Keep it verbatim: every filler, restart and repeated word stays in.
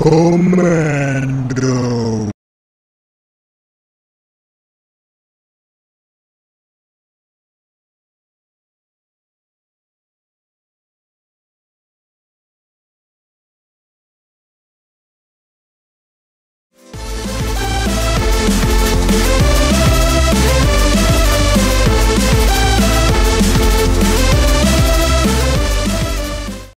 Commando.